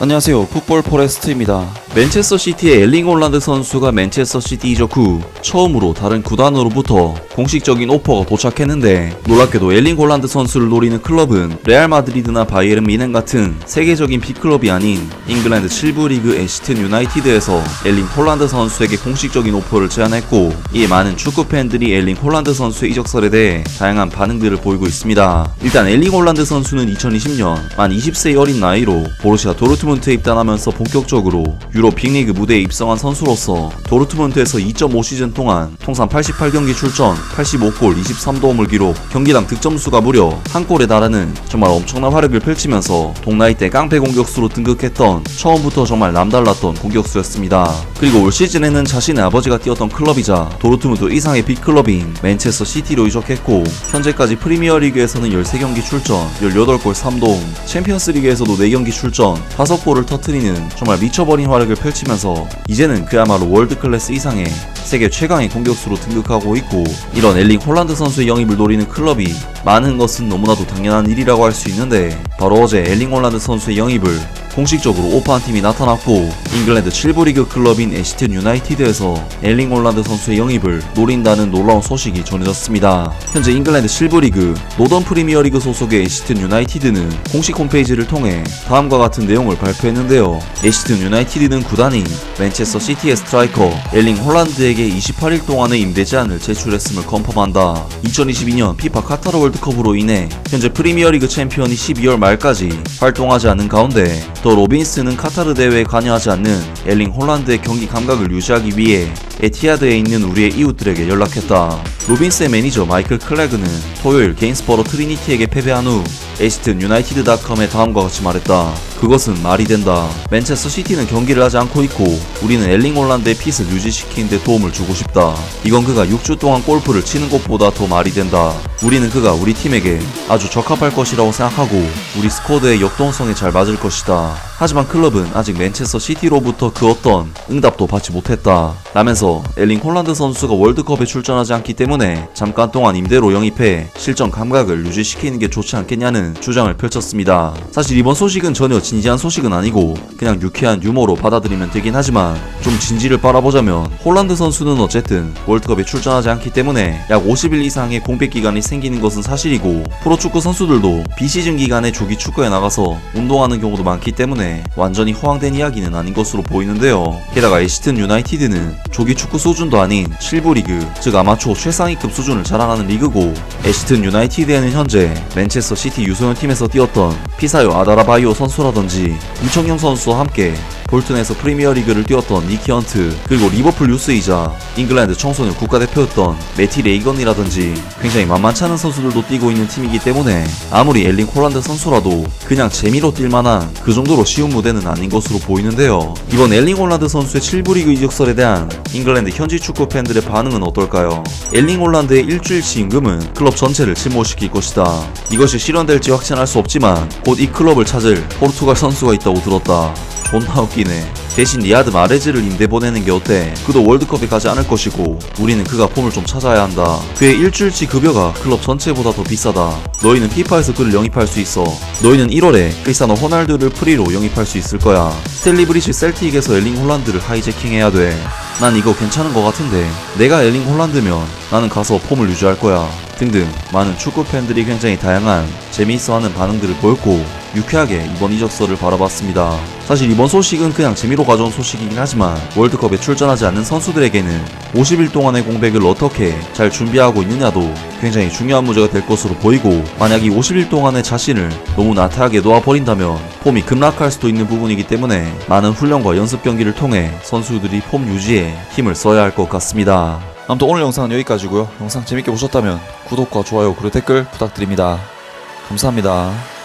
안녕하세요, 풋볼 포레스트입니다. 맨체스터 시티의 엘링 홀란드 선수가 맨체스터 시티 이적 후 처음으로 다른 구단으로부터 공식적인 오퍼가 도착했는데, 놀랍게도 엘링 홀란드 선수를 노리는 클럽은 레알 마드리드나 바이에른 뮌헨 같은 세계적인 B클럽이 아닌 잉글랜드 7부 리그 애시튼 유나이티드에서 엘링 홀란드 선수에게 공식적인 오퍼를 제안했고, 이에 많은 축구 팬들이 엘링 홀란드 선수의 이적설에 대해 다양한 반응들을 보이고 있습니다. 일단 엘링 홀란드 선수는 2020년 만 20세의 어린 나이로 보루시아 도르트문트에 입단하면서 본격적으로 유럽 빅리그 무대에 입성한 선수로서 도르트문트에서 2.5시즌 동안 통산 88경기 출전, 85골, 23도움을 기록, 경기당 득점수가 무려 한 골에 달하는 정말 엄청난 활약을 펼치면서 동나이 때 깡패 공격수로 등극했던, 처음부터 정말 남달랐던 공격수였습니다. 그리고 올 시즌에는 자신의 아버지가 뛰었던 클럽이자 도르트문트 이상의 빅클럽인 맨체스터 시티로 이적했고, 현재까지 프리미어리그에서는 13경기 출전, 18골 3도움, 챔피언스리그에서도 4경기 출전, 5골을 터트리는 정말 미쳐버린 활약을 펼치면서 이제는 그야말로 월드클래스 이상의 세계 최강의 공격수로 등극하고 있고, 이런 엘링 홀란드 선수의 영입을 노리는 클럽이 많은 것은 너무나도 당연한 일이라고 할 수 있는데, 바로 어제 엘링 홀란드 선수의 영입을 공식적으로 오퍼한 팀이 나타났고, 잉글랜드 7부 리그 클럽인 애시튼 유나이티드에서 엘링 홀란드 선수의 영입을 노린다는 놀라운 소식이 전해졌습니다. 현재 잉글랜드 7부 리그 노던 프리미어 리그 소속의 애시튼 유나이티드는 공식 홈페이지를 통해 다음과 같은 내용을 발표했는데요. 애시튼 유나이티드는 구단인 맨체스터 시티의 스트라이커 엘링 홀란드에게 28일 동안의 임대 제한을 제출했음을 컨펌한다. 2022년 피파 카타르 월드컵으로 인해 현재 프리미어 리그 챔피언이 12월 말까지 활동하지 않은 가운데, 더 로빈스는 카타르 대회에 관여하지 않는 엘링 홀란드의 경기 감각을 유지하기 위해 에티하드에 있는 우리의 이웃들에게 연락했다. 로빈스의 매니저 마이클 클레그는 토요일 게인스버러 트리니티에게 패배한 후 애시튼 유나이티드닷컴에 다음과 같이 말했다. 그것은 말이 된다. 맨체스터 시티는 경기를 하지 않고 있고, 우리는 엘링 홀란드의 핏을 유지시키는 데 도움을 주고 싶다. 이건 그가 6주 동안 골프를 치는 것보다 더 말이 된다. 우리는 그가 우리 팀에게 아주 적합할 것이라고 생각하고 우리 스쿼드의 역동성에 잘 맞을 것이다. 하지만 클럽은 아직 맨체스터 시티로부터 그 어떤 응답도 받지 못했다 라면서, 엘링 홀란드 선수가 월드컵에 출전하지 않기 때문에 잠깐 동안 임대로 영입해 실전 감각을 유지시키는 게 좋지 않겠냐는 주장을 펼쳤습니다. 사실 이번 소식은 전혀 진지한 소식은 아니고 그냥 유쾌한 유머로 받아들이면 되긴 하지만, 좀 진지를 바라보자면 홀란드 선수는 어쨌든 월드컵에 출전하지 않기 때문에 약 50일 이상의 공백 기간이 생기는 것은 사실이고, 프로축구 선수들도 비시즌 기간에 조기 축구에 나가서 운동하는 경우도 많기 때문에 완전히 허황된 이야기는 아닌 것으로 보이는데요. 게다가 애시튼 유나이티드는 조기 축구 수준도 아닌 7부 리그, 즉 아마추어 최상위급 수준을 자랑하는 리그고, 애시튼 유나이티드에는 현재 맨체스터 시티 유소년 팀에서 뛰었던 피사요 아다라바요 선수라든지 임청용 선수와 함께 볼튼에서 프리미어리그를 뛰었던 니키 헌트, 그리고 리버풀 유스이자 잉글랜드 청소년 국가대표였던 매티 레이건이라든지 굉장히 만만치 않은 선수들도 뛰고 있는 팀이기 때문에, 아무리 엘링 홀란드 선수라도 그냥 재미로 뛸 만한 그 정도로 쉬운 무대는 아닌 것으로 보이는데요. 이번 엘링 홀란드 선수의 7부 리그 이적설에 대한 잉글랜드 현지 축구 팬들의 반응은 어떨까요? 엘링 홀란드의 일주일치 임금은 클럽 전체를 침몰시킬 것이다. 이것이 실현될지 확신할 수 없지만 곧 이 클럽을 찾을 포르투갈 선수가 있다고 들었다. 존나 웃기네. 대신 리아드 마레즈를 임대 보내는 게 어때? 그도 월드컵에 가지 않을 것이고, 우리는 그가 폼을 좀 찾아야 한다. 그의 일주일치 급여가 클럽 전체보다 더 비싸다. 너희는 피파에서 그를 영입할 수 있어. 너희는 1월에 크리스티아노 호날두를 프리로 영입할 수 있을 거야. 스탠리 브리지 셀틱에서 엘링 홀란드를 하이제킹해야 돼. 난 이거 괜찮은 것 같은데, 내가 엘링 홀란드면 나는 가서 폼을 유지할 거야. 등등 많은 축구 팬들이 굉장히 다양한 재미있어하는 반응들을 보였고, 유쾌하게 이번 이적설을 바라봤습니다. 사실 이번 소식은 그냥 재미로 가져온 소식이긴 하지만, 월드컵에 출전하지 않는 선수들에게는 50일 동안의 공백을 어떻게 잘 준비하고 있느냐도 굉장히 중요한 문제가 될 것으로 보이고, 만약 이 50일 동안의 자신을 너무 나태하게 놓아버린다면 폼이 급락할 수도 있는 부분이기 때문에 많은 훈련과 연습 경기를 통해 선수들이 폼 유지에 힘을 써야 할 것 같습니다. 아무튼 오늘 영상은 여기까지고요. 영상 재밌게 보셨다면 구독과 좋아요 그리고 댓글 부탁드립니다. 감사합니다.